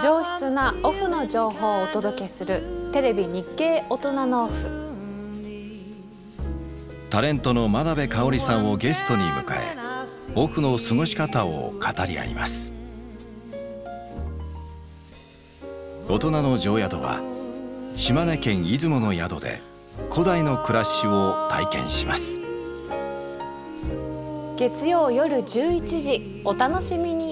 上質なオフの情報をお届けするテレビ日経大人のオフ。タレントの真鍋かおりさんをゲストに迎え、オフの過ごし方を語り合います。大人の常宿は島根県出雲の宿で古代の暮らしを体験します。月曜夜11時お楽しみに。